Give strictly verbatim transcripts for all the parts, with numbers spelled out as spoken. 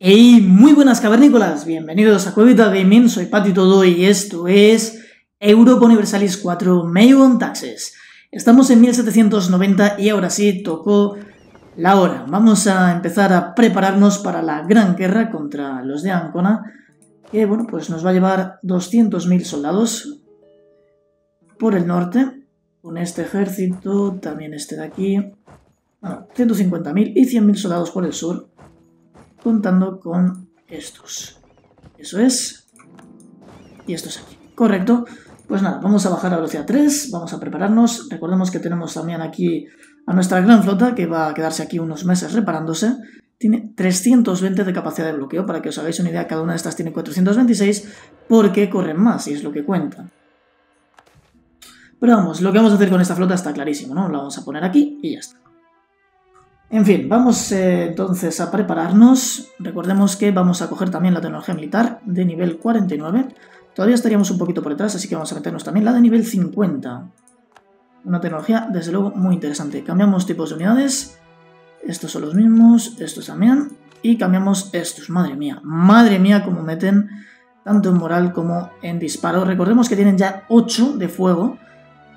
¡Hey! Muy buenas cavernícolas, bienvenidos a Cuevita Gaming, soy Pati Todo y esto es Europa Universalis cuatro, Meiou and Taxes. Estamos en mil setecientos noventa y ahora sí tocó la hora. Vamos a empezar a prepararnos para la gran guerra contra los de Ancona, que bueno, pues nos va a llevar doscientos mil soldados por el norte, con este ejército, también este de aquí, bueno, ciento cincuenta mil y cien mil soldados por el sur, contando con estos. Eso es. Y estos aquí. Correcto. Pues nada, vamos a bajar a velocidad tres. Vamos a prepararnos. Recordemos que tenemos también aquí a nuestra gran flota, que va a quedarse aquí unos meses reparándose. Tiene trescientos veinte de capacidad de bloqueo. Para que os hagáis una idea, cada una de estas tiene cuatrocientos veintiséis porque corren más y es lo que cuenta. Pero vamos, lo que vamos a hacer con esta flota está clarísimo, ¿no? La vamos a poner aquí y ya está. En fin, vamos eh, entonces a prepararnos. Recordemos que vamos a coger también la tecnología militar de nivel cuarenta y nueve. Todavía estaríamos un poquito por detrás, así que vamos a meternos también la de nivel cincuenta. Una tecnología, desde luego, muy interesante. Cambiamos tipos de unidades. Estos son los mismos, estos también. Y cambiamos estos. Madre mía, madre mía cómo meten tanto en moral como en disparo. Recordemos que tienen ya ocho de fuego.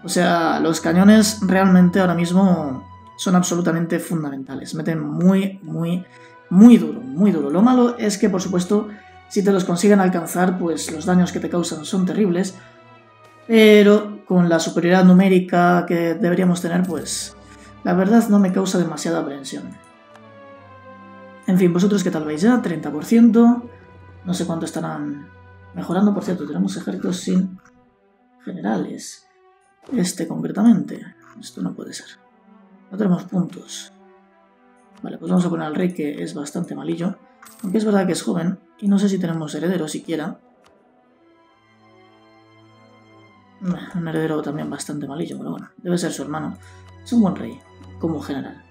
O sea, los cañones realmente ahora mismo son absolutamente fundamentales, meten muy, muy, muy duro, muy duro. Lo malo es que, por supuesto, si te los consiguen alcanzar, pues los daños que te causan son terribles, pero con la superioridad numérica que deberíamos tener, pues la verdad no me causa demasiada aprehensión. En fin, vosotros qué tal veis ya, treinta por ciento, no sé cuánto estarán mejorando. Por cierto, tenemos ejércitos sin generales, este concretamente, esto no puede ser. No tenemos puntos. Vale, pues vamos a poner al rey, que es bastante malillo. Aunque es verdad que es joven. Y no sé si tenemos heredero siquiera. Un heredero también bastante malillo, pero bueno. Debe ser su hermano. Es un buen rey, como general.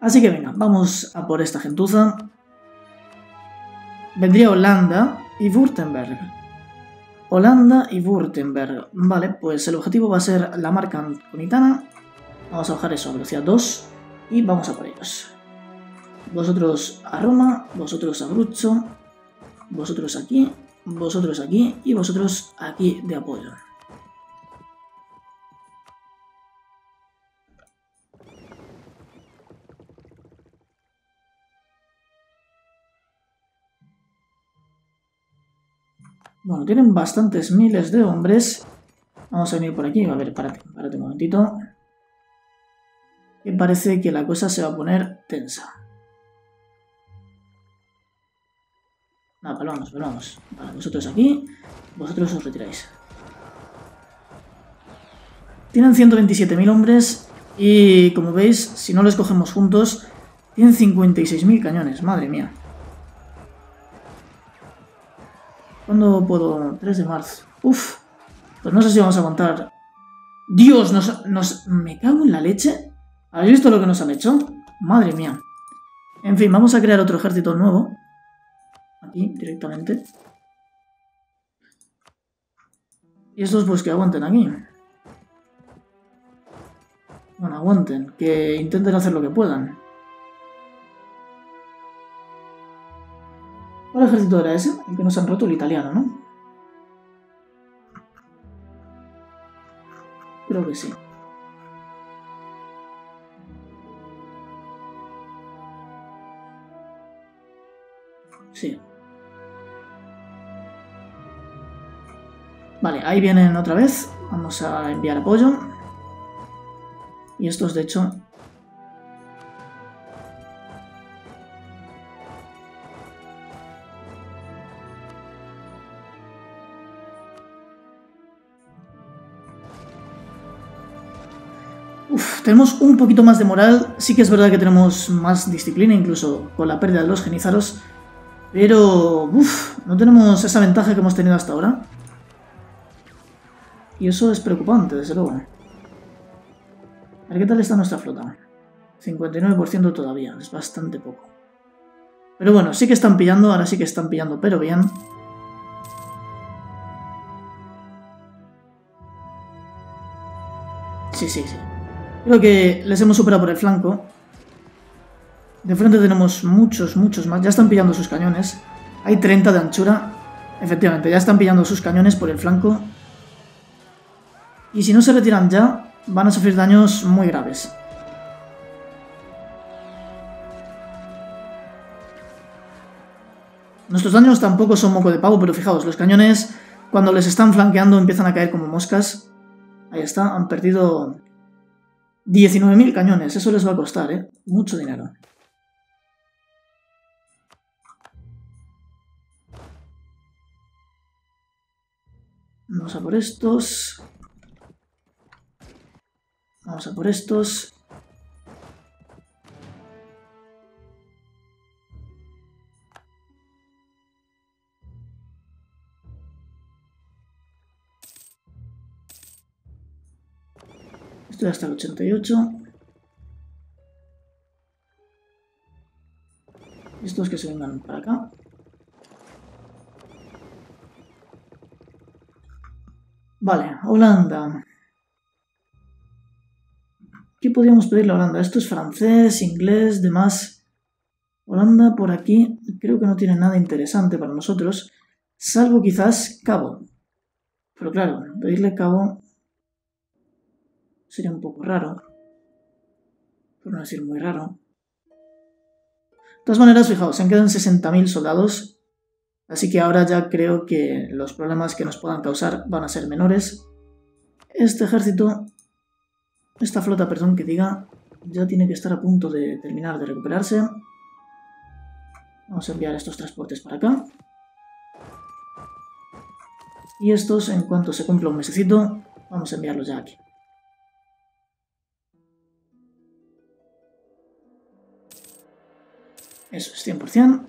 Así que venga, vamos a por esta gentuza. Vendría Holanda y Württemberg. Holanda y Württemberg. Vale, pues el objetivo va a ser la marca Anconitana. Vamos a bajar eso a velocidad dos y vamos a por ellos. Vosotros a Roma, vosotros a Abruzzo, vosotros aquí, vosotros aquí y vosotros aquí de apoyo. Bueno, tienen bastantes miles de hombres. Vamos a venir por aquí. A ver, párate, párate un momentito. Que parece que la cosa se va a poner tensa. Nada, palvamos, palvamos. Vale, vosotros aquí, vosotros os retiráis. Tienen ciento veintisiete mil hombres y, como veis, si no los cogemos juntos, tienen cincuenta y seis mil cañones. Madre mía. ¿Cuándo puedo? tres de marzo. Uf. Pues no sé si vamos a aguantar. Dios, nos, nos... Me cago en la leche. ¿Habéis visto lo que nos han hecho? Madre mía. En fin, vamos a crear otro ejército nuevo. Aquí, directamente. Y estos pues que aguanten aquí. Bueno, aguanten. Que intenten hacer lo que puedan. ¿Cuál ejército era ese? El que nos han roto, el italiano, ¿no? Creo que sí. Sí. Vale, ahí vienen otra vez. Vamos a enviar apoyo. Y estos, de hecho... Tenemos un poquito más de moral, sí que es verdad que tenemos más disciplina, incluso con la pérdida de los genízaros, pero uff, no tenemos esa ventaja que hemos tenido hasta ahora. Y eso es preocupante, desde luego. A ver qué tal está nuestra flota. cincuenta y nueve por ciento todavía, es bastante poco. Pero bueno, sí que están pillando, ahora sí que están pillando, pero bien. Sí, sí, sí. Creo que les hemos superado por el flanco. De frente tenemos muchos, muchos más. Ya están pillando sus cañones. Hay treinta de anchura. Efectivamente, ya están pillando sus cañones por el flanco. Y si no se retiran ya, van a sufrir daños muy graves. Nuestros daños tampoco son moco de pavo, pero fijaos, los cañones cuando les están flanqueando empiezan a caer como moscas. Ahí está, han perdido diecinueve mil cañones. Eso les va a costar, ¿eh? Mucho dinero. Vamos a por estos. Vamos a por estos. Estoy hasta el ochenta y ocho. Estos que se vengan para acá. Vale, Holanda. ¿Qué podríamos pedirle a Holanda? Esto es francés, inglés, demás. Holanda por aquí creo que no tiene nada interesante para nosotros, salvo quizás Cabo. Pero claro, pedirle Cabo sería un poco raro, por no decir muy raro. De todas maneras, fijaos, se han quedado en sesenta mil soldados. Así que ahora ya creo que los problemas que nos puedan causar van a ser menores. Este ejército, esta flota, perdón, que diga, ya tiene que estar a punto de terminar de recuperarse. Vamos a enviar estos transportes para acá. Y estos, en cuanto se cumpla un mesecito, vamos a enviarlos ya aquí. Eso es cien por cien.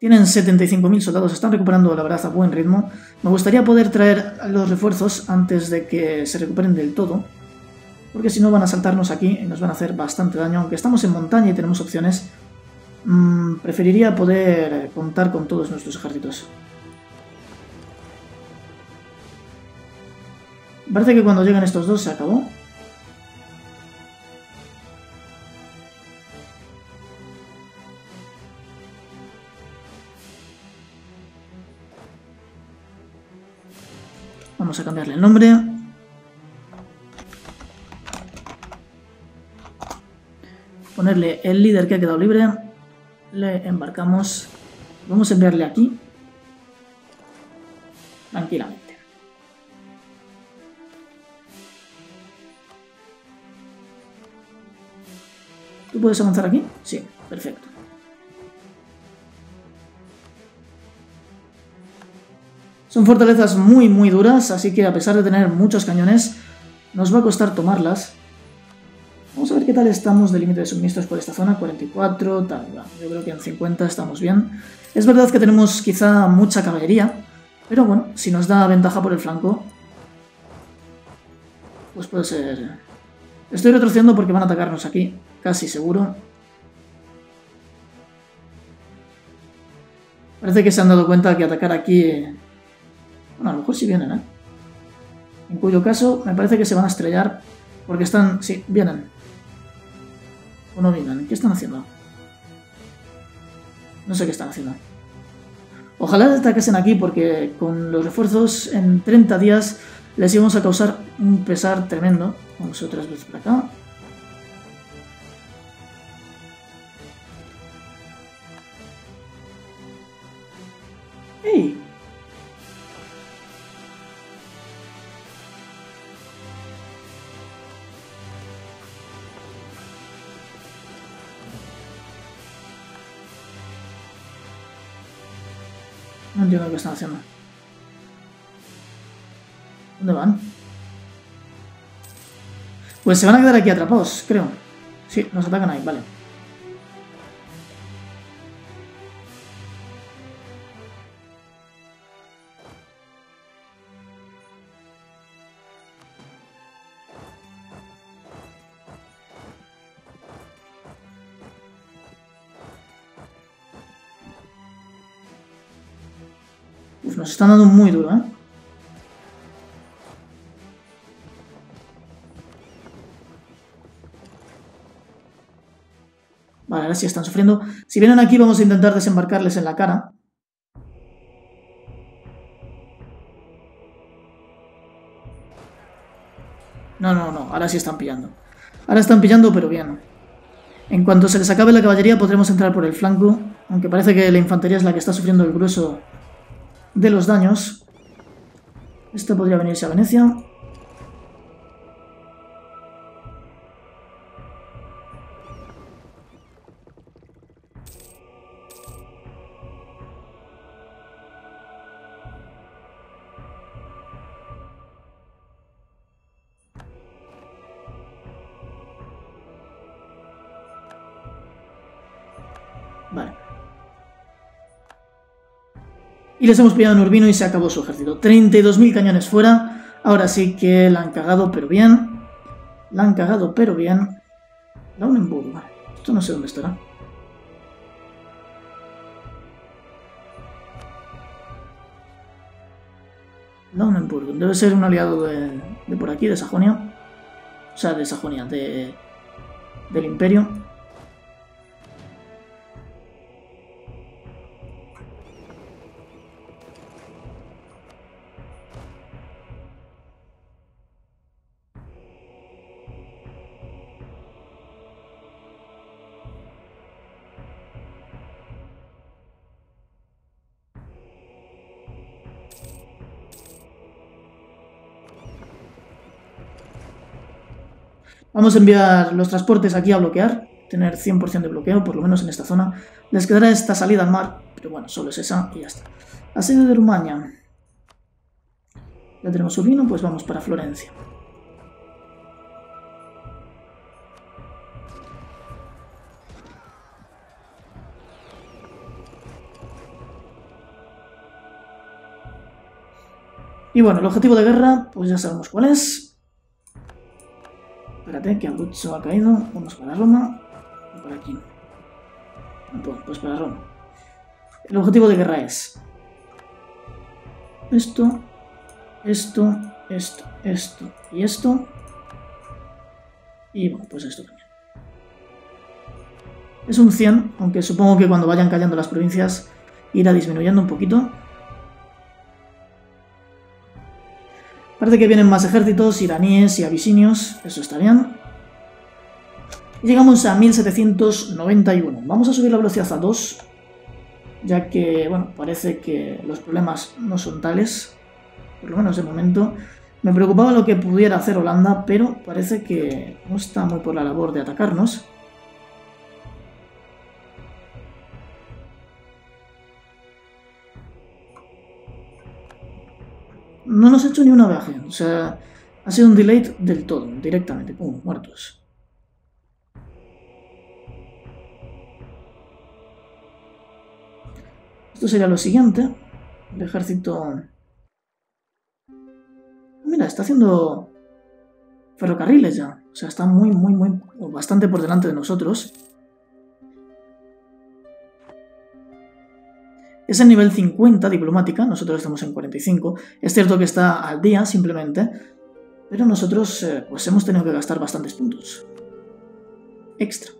Tienen setenta y cinco mil soldados, están recuperando la verdad a buen ritmo. Me gustaría poder traer los refuerzos antes de que se recuperen del todo, porque si no van a saltarnos aquí y nos van a hacer bastante daño. Aunque estamos en montaña y tenemos opciones, mmm, preferiría poder contar con todos nuestros ejércitos. Parece que cuando llegan estos dos se acabó. Vamos a cambiarle el nombre. Ponerle el líder que ha quedado libre. Le embarcamos. Vamos a enviarle aquí. Tranquilamente. ¿Tú puedes avanzar aquí? Sí, perfecto. Son fortalezas muy muy duras, así que a pesar de tener muchos cañones, nos va a costar tomarlas. Vamos a ver qué tal estamos de límite de suministros por esta zona, cuarenta y cuatro, tal, yo creo que en cincuenta estamos bien. Es verdad que tenemos quizá mucha caballería, pero bueno, si nos da ventaja por el flanco, pues puede ser... Estoy retrocediendo porque van a atacarnos aquí, casi seguro. Parece que se han dado cuenta que atacar aquí... Bueno, a lo mejor sí vienen, ¿eh? En cuyo caso, me parece que se van a estrellar porque están... Sí, vienen. O no vienen. ¿Qué están haciendo? No sé qué están haciendo. Ojalá atacasen aquí porque con los refuerzos en treinta días les íbamos a causar un pesar tremendo. Vamos otras veces para acá. ¡Ey! No entiendo lo que están haciendo. ¿Dónde van? Pues se van a quedar aquí atrapados, creo. Sí, nos atacan ahí, vale. Nos están dando muy duro, ¿eh? ver si están sufriendo. Si vienen aquí vamos a intentar desembarcarles en la cara. No, no, no, ahora sí están pillando. Ahora están pillando, pero bien. En cuanto se les acabe la caballería podremos entrar por el flanco, aunque parece que la infantería es la que está sufriendo el grueso de los daños. Este podría venirse a Venecia. Y les hemos pillado en Urbino y se acabó su ejército. treinta y dos mil cañones fuera. Ahora sí que la han cagado, pero bien. La han cagado, pero bien. Lauenburg. Esto no sé dónde estará. Lauenburg. Debe ser un aliado de, de por aquí, de Sajonia. O sea, de Sajonia, de, del Imperio. Vamos a enviar los transportes aquí a bloquear, tener cien por ciento de bloqueo, por lo menos en esta zona. Les quedará esta salida al mar, pero bueno, solo es esa y ya está. Asedio de Rumania. Ya tenemos Urbino, pues vamos para Florencia. Y bueno, el objetivo de guerra, pues ya sabemos cuál es. Espérate, que Abruzzo ha caído. Vamos para Roma. O para aquí. Bueno, pues para Roma. El objetivo de guerra es... Esto, esto, esto, esto y esto. Y bueno, pues esto también. Es un cien, aunque supongo que cuando vayan cayendo las provincias irá disminuyendo un poquito. Parece que vienen más ejércitos, iraníes y abisinios, eso está bien. Llegamos a mil setecientos noventa y uno. Vamos a subir la velocidad a dos, ya que, bueno, parece que los problemas no son tales, por lo menos de momento. Me preocupaba lo que pudiera hacer Holanda, pero parece que no está muy por la labor de atacarnos. No nos ha hecho ni una viaje, o sea, ha sido un delay del todo, directamente. Pum, muertos. Esto sería lo siguiente. El ejército... Mira, está haciendo ferrocarriles ya. O sea, está muy, muy, muy... bastante por delante de nosotros. Es el nivel cincuenta diplomática, nosotros estamos en cuarenta y cinco, es cierto que está al día simplemente, pero nosotros eh, pues hemos tenido que gastar bastantes puntos extra.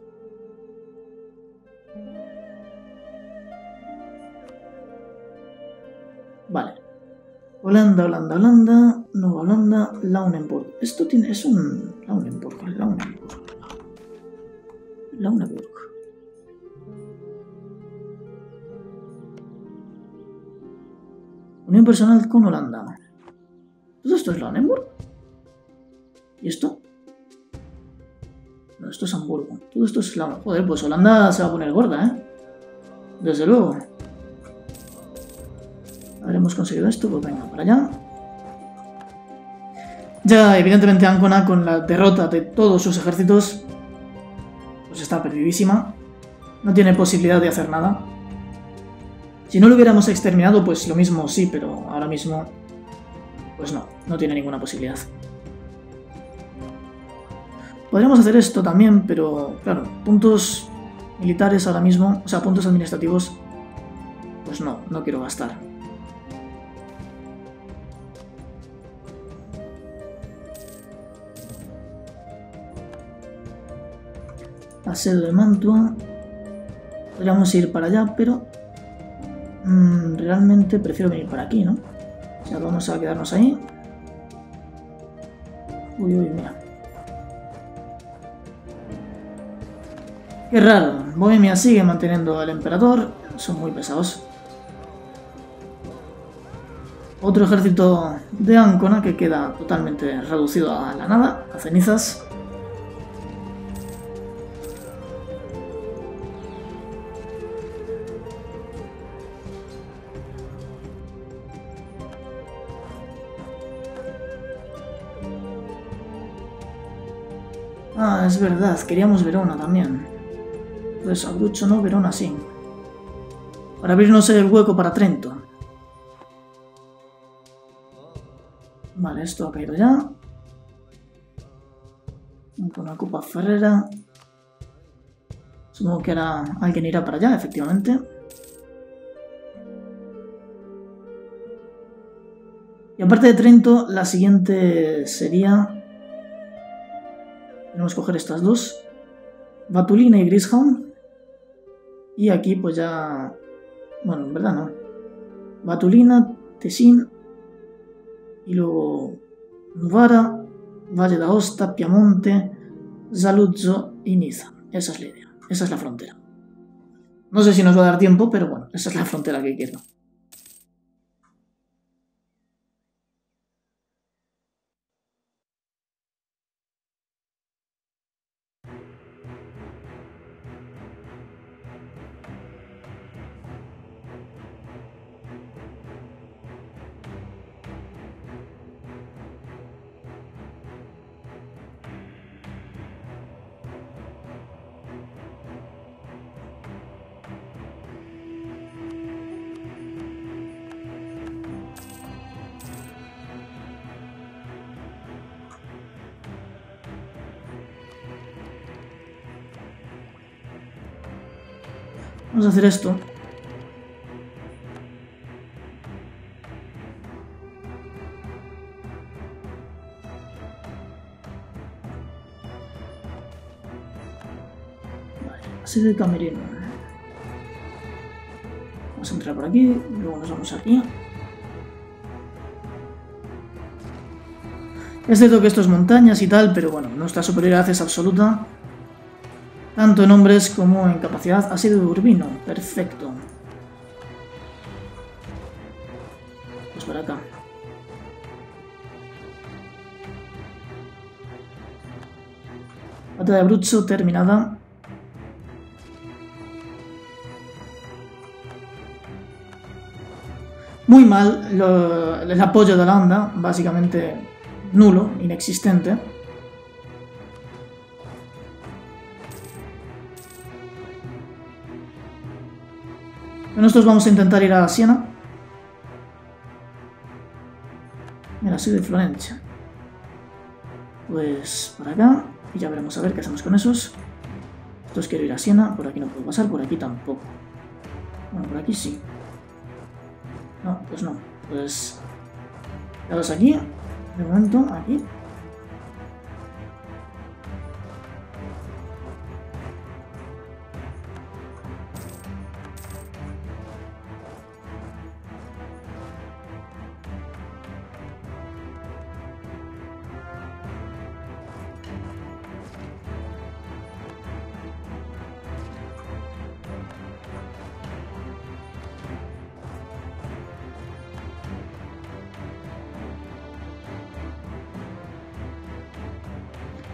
Vale, Holanda, Holanda, Holanda, Nueva Holanda, Lauenburg, esto tiene, es un Lauenburg, Lauenburg, Lauenburg. Unión personal con Holanda. ¿Todo esto es Lauenburg? ¿Y esto? No, esto es Hamburgo. Todo esto es Lauenburg. Joder, pues Holanda se va a poner gorda, ¿eh? Desde luego. Habremos conseguido esto, pues venga, para allá. Ya, evidentemente, Ancona, con la derrota de todos sus ejércitos, pues está perdidísima. No tiene posibilidad de hacer nada. Si no lo hubiéramos exterminado, pues lo mismo sí, pero ahora mismo, pues no, no tiene ninguna posibilidad. Podríamos hacer esto también, pero claro, puntos militares ahora mismo, o sea, puntos administrativos, pues no, no quiero gastar. Asedio de Mantua, Podríamos ir para allá, pero mmm, realmente prefiero venir por aquí, ¿no? O sea, vamos a quedarnos ahí. Uy, uy, mira. Qué raro. Bohemia sigue manteniendo al emperador. Son muy pesados. Otro ejército de Ancona que queda totalmente reducido a la nada, a cenizas. Ah, es verdad, queríamos Verona también. Pues Abruzzo no, Verona sí. Para abrirnos el hueco para Trento. Vale, esto ha caído ya. Con una copa Ferrera. Supongo que ahora alguien irá para allá, efectivamente. Y aparte de Trento, la siguiente sería... Tenemos que coger estas dos. Batulina y Grishound. Y aquí pues ya... Bueno, en verdad no. Batulina, Tessin. Y luego... Novara, Valle de Aosta, Piamonte, Saluzzo y Niza. Esa es la idea. Esa es la frontera. No sé si nos va a dar tiempo, pero bueno. Esa es la frontera que quiero. Vamos a hacer esto. Vale, así de camerino. Vamos a entrar por aquí, luego nos vamos aquí. Es cierto que esto es montañas y tal, pero bueno, nuestra superioridad es absoluta. Tanto en hombres como en capacidad. Ha sido Urbino. Perfecto. Pues para acá. Batalla de Abruzzo terminada. Muy mal. Lo, el apoyo de Holanda. Básicamente nulo. Inexistente. Nosotros vamos a intentar ir a Siena. Mira, soy de Florencia. Pues para acá. Y ya veremos a ver qué hacemos con esos. Estos quiero ir a Siena. Por aquí no puedo pasar. Por aquí tampoco. Bueno, por aquí sí. No, pues no. Pues... Dados aquí. De momento, aquí.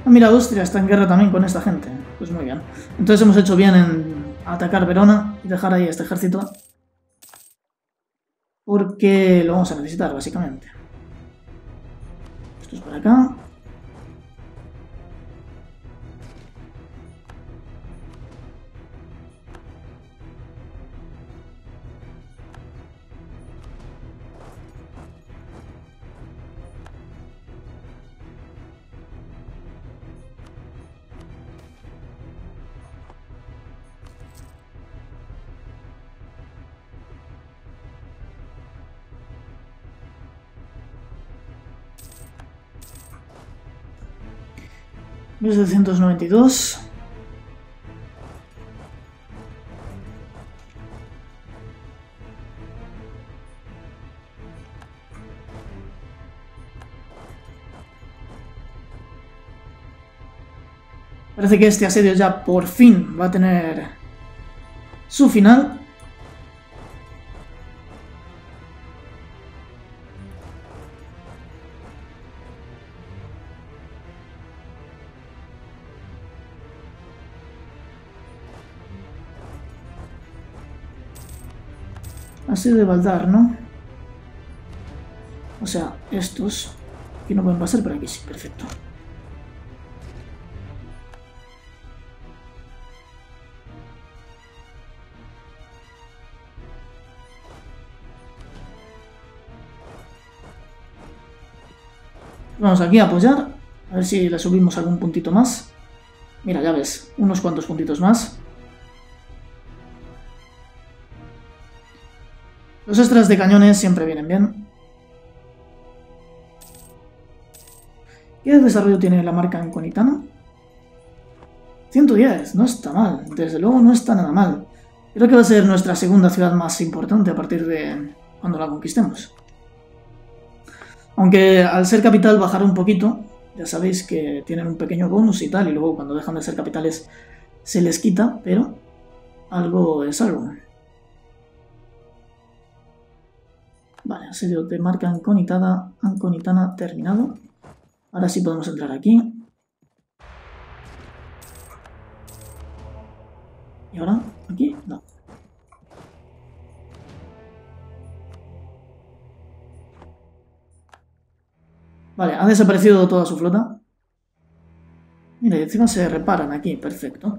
Mira, Austria está en guerra también con esta gente. Pues muy bien. Entonces hemos hecho bien en atacar Verona y dejar ahí este ejército. Porque lo vamos a necesitar, básicamente. Esto es para acá. mil setecientos noventa y dos. Parece que este asedio ya por fin va a tener su final. Ha sido de Baldar, ¿no? O sea, estos que no pueden pasar por aquí, sí, perfecto. Vamos aquí a apoyar, a ver si le subimos algún puntito más. Mira, ya ves, unos cuantos puntitos más. Los extras de cañones siempre vienen bien. ¿Qué desarrollo tiene la marca Anconitana? ciento diez, no está mal, desde luego no está nada mal. Creo que va a ser nuestra segunda ciudad más importante a partir de cuando la conquistemos. Aunque al ser capital bajará un poquito, ya sabéis que tienen un pequeño bonus y tal, y luego cuando dejan de ser capitales se les quita, pero algo es algo. Vale, asedio de marca Anconitana, Anconitana terminado. Ahora sí podemos entrar aquí. Y ahora, aquí, no. Vale, ha desaparecido toda su flota. Mira, y encima se reparan aquí, perfecto.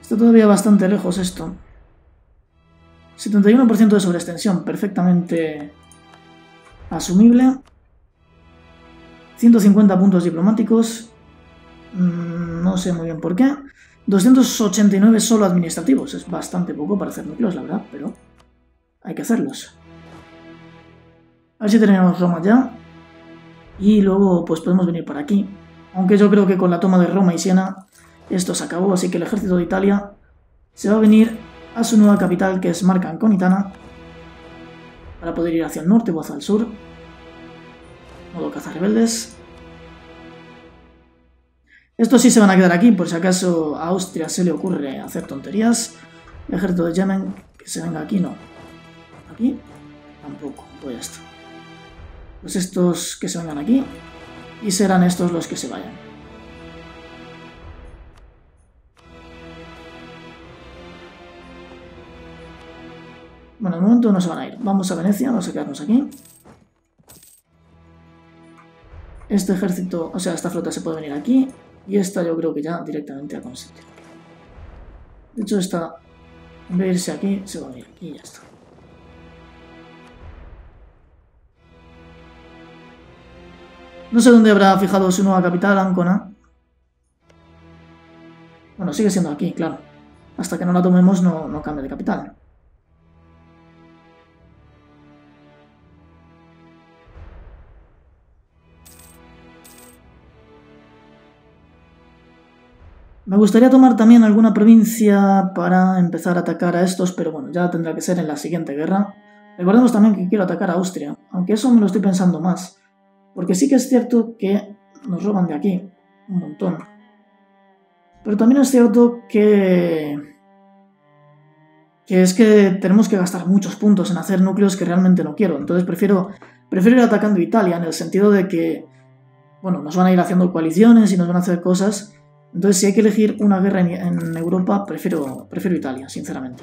Está todavía bastante lejos esto. setenta y uno por ciento de sobreextensión, perfectamente asumible. ciento cincuenta puntos diplomáticos, no sé muy bien por qué. doscientos ochenta y nueve solo administrativos, es bastante poco para hacer núcleos, la verdad, pero hay que hacerlos. A ver si terminamos Roma ya. Y luego pues podemos venir por aquí. Aunque yo creo que con la toma de Roma y Siena esto se acabó, así que el ejército de Italia se va a venir a su nueva capital, que es Marca Anconitana, para poder ir hacia el norte o hacia el sur. Modo cazarrebeldes. Estos sí se van a quedar aquí, por si acaso a Austria se le ocurre hacer tonterías. El ejército de Yemen, que se venga aquí, no. Aquí, tampoco, pues ya está. Pues estos que se vengan aquí, y serán estos los que se vayan. Bueno, de momento no se van a ir. Vamos a Venecia, vamos a quedarnos aquí. Este ejército, o sea, esta flota se puede venir aquí. Y esta yo creo que ya directamente a Constantino. De hecho, esta, en vez de irse aquí, se va a venir aquí y ya está. No sé dónde habrá fijado su nueva capital, Ancona. Bueno, sigue siendo aquí, claro. Hasta que no la tomemos no, no cambia de capital. Me gustaría tomar también alguna provincia para empezar a atacar a estos, pero bueno, ya tendrá que ser en la siguiente guerra. Recordemos también que quiero atacar a Austria, aunque eso me lo estoy pensando más, porque sí que es cierto que nos roban de aquí un montón. Pero también es cierto que... que es que tenemos que gastar muchos puntos en hacer núcleos que realmente no quiero, entonces prefiero, prefiero ir atacando Italia, en el sentido de que, bueno, nos van a ir haciendo coaliciones y nos van a hacer cosas. Entonces, si hay que elegir una guerra en, en Europa, prefiero, prefiero Italia, sinceramente.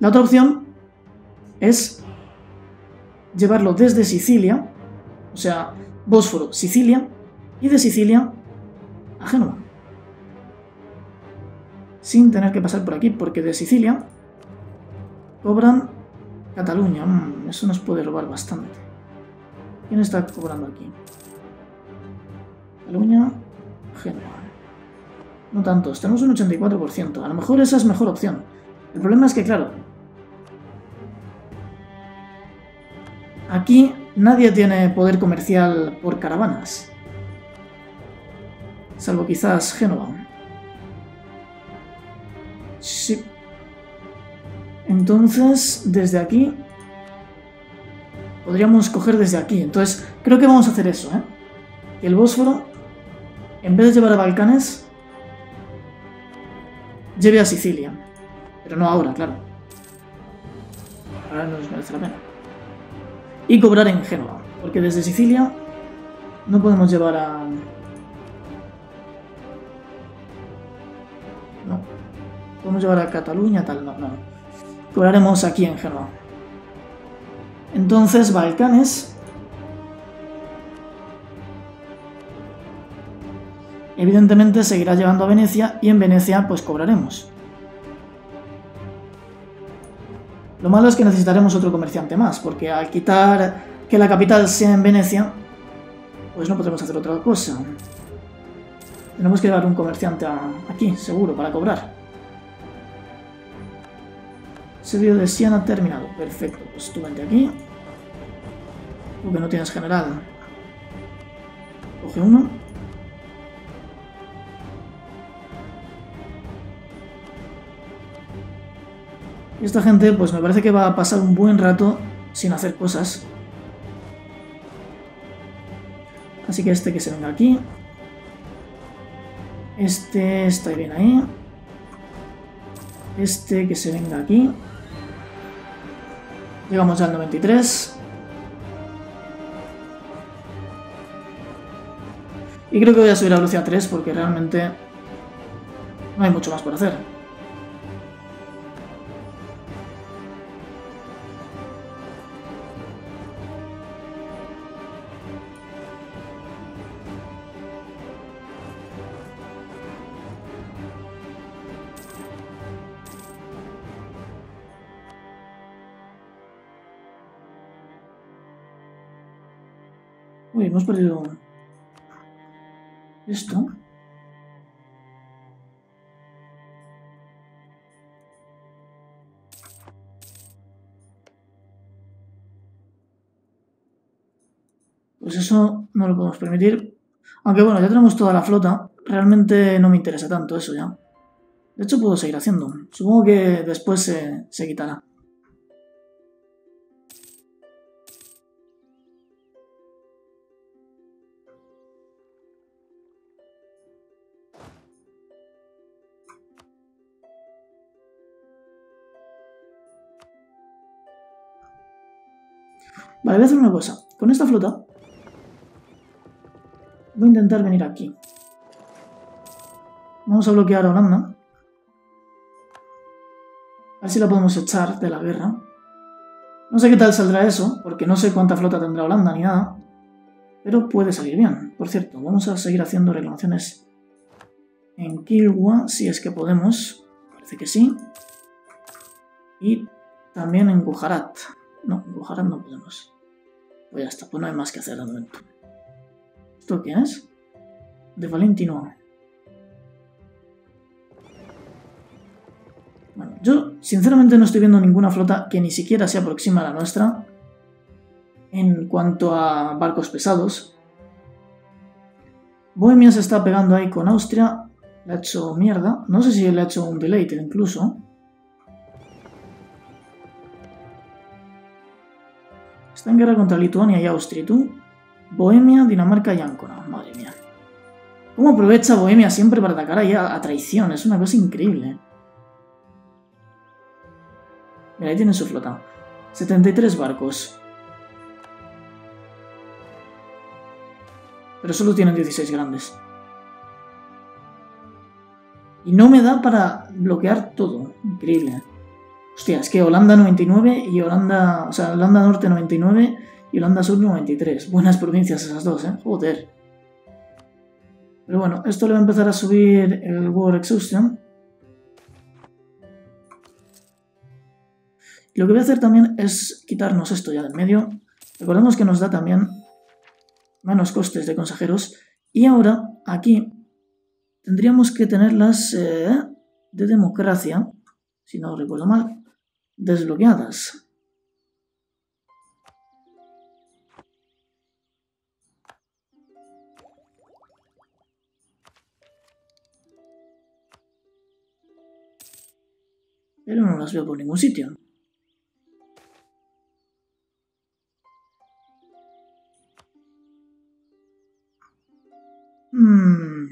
La otra opción es llevarlo desde Sicilia, o sea, Bósforo, Sicilia, y de Sicilia a Génova, sin tener que pasar por aquí, porque de Sicilia cobran Cataluña. Mm, eso nos puede robar bastante. ¿Quién está cobrando aquí? Cataluña, Génova. No tantos, tenemos un ochenta y cuatro por ciento. A lo mejor esa es mejor opción. El problema es que, claro, aquí nadie tiene poder comercial por caravanas. Salvo quizás Génova. Sí. Entonces, desde aquí... podríamos coger desde aquí. Entonces, creo que vamos a hacer eso, ¿eh? El Bósforo, en vez de llevar a Balcanes, lleve a Sicilia. Pero no ahora, claro. Ahora no nos merece la pena. Y cobrar en Génova. Porque desde Sicilia no podemos llevar a... no. Podemos llevar a Cataluña, tal, no, no. Cobraremos aquí en Génova. Entonces, Balcanes. Evidentemente seguirá llevando a Venecia y en Venecia pues cobraremos. Lo malo es que necesitaremos otro comerciante más, porque al quitar que la capital sea en Venecia, pues no podremos hacer otra cosa. Tenemos que llevar un comerciante a, aquí, seguro, para cobrar. Servicio de Siena terminado. Perfecto, pues tú vente aquí. Porque no tienes general. Coge uno. Y esta gente, pues me parece que va a pasar un buen rato sin hacer cosas. Así que este que se venga aquí. Este está bien ahí. Este que se venga aquí. Llegamos ya al noventa y tres. Y creo que voy a subir a velocidad tres porque realmente no hay mucho más por hacer. Uy, hemos perdido esto. Pues eso no lo podemos permitir. Aunque bueno, ya tenemos toda la flota. Realmente no me interesa tanto eso ya. De hecho, puedo seguir haciendo. Supongo que después se, se quitará. Vale, voy a hacer una cosa. Con esta flota voy a intentar venir aquí. Vamos a bloquear a Holanda. A ver si la podemos echar de la guerra. No sé qué tal saldrá eso, porque no sé cuánta flota tendrá Holanda ni nada. Pero puede salir bien. Por cierto, vamos a seguir haciendo reclamaciones en Kilwa, si es que podemos. Parece que sí. Y también en Gujarat. No, en Gujarat no podemos. Pues ya está, pues no hay más que hacer de momento. ¿Esto qué es? De Valentino. Bueno, yo sinceramente no estoy viendo ninguna flota que ni siquiera se aproxima a la nuestra en cuanto a barcos pesados. Bohemia se está pegando ahí con Austria. Le ha hecho mierda. No sé si le ha hecho un deleite incluso. Está en guerra contra Lituania y Austria. Tú, Bohemia, Dinamarca y Ancona. Madre mía. ¿Cómo aprovecha Bohemia siempre para atacar ahí a, a traición? Es una cosa increíble. Mira, ahí tienen su flota. setenta y tres barcos. Pero solo tienen dieciséis grandes. Y no me da para bloquear todo. Increíble. Hostia, es que Holanda noventa y nueve y Holanda... O sea, Holanda Norte noventa y nueve y Holanda Sur noventa y tres. Buenas provincias esas dos, ¿eh? Joder. Pero bueno, esto le va a empezar a subir el War Exhaustion. Lo que voy a hacer también es quitarnos esto ya del medio. Recordemos que nos da también menos costes de consejeros. Y ahora, aquí, tendríamos que tenerlas eh, de democracia, si no recuerdo mal, desbloqueadas. Pero no las veo por ningún sitio. Hmm,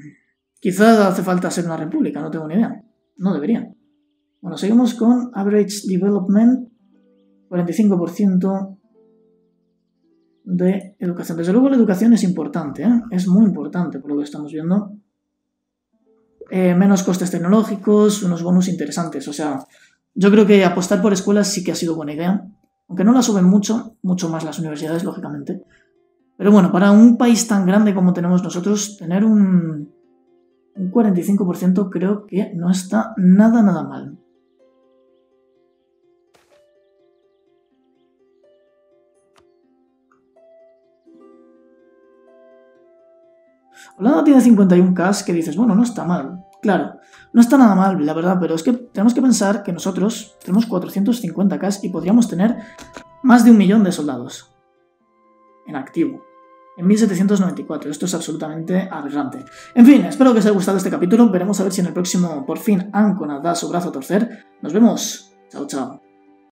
quizás hace falta hacer una república, no tengo ni idea. No debería. Bueno, seguimos con Average Development, cuarenta y cinco por ciento de educación. Desde luego la educación es importante, ¿eh? Es muy importante por lo que estamos viendo. Eh, menos costes tecnológicos, unos bonus interesantes. O sea, yo creo que apostar por escuelas sí que ha sido buena idea. Aunque no la suben mucho, mucho más las universidades, lógicamente. Pero bueno, para un país tan grande como tenemos nosotros, tener un, un cuarenta y cinco por ciento creo que no está nada, nada mal. Holanda tiene cincuenta y un K que dices, bueno, no está mal. Claro, no está nada mal, la verdad, pero es que tenemos que pensar que nosotros tenemos cuatrocientos cincuenta K y podríamos tener más de un millón de soldados en activo, en mil setecientos noventa y cuatro. Esto es absolutamente aberrante. En fin, espero que os haya gustado este capítulo. Veremos a ver si en el próximo, por fin, Ancona da su brazo a torcer. Nos vemos. Chao, chao.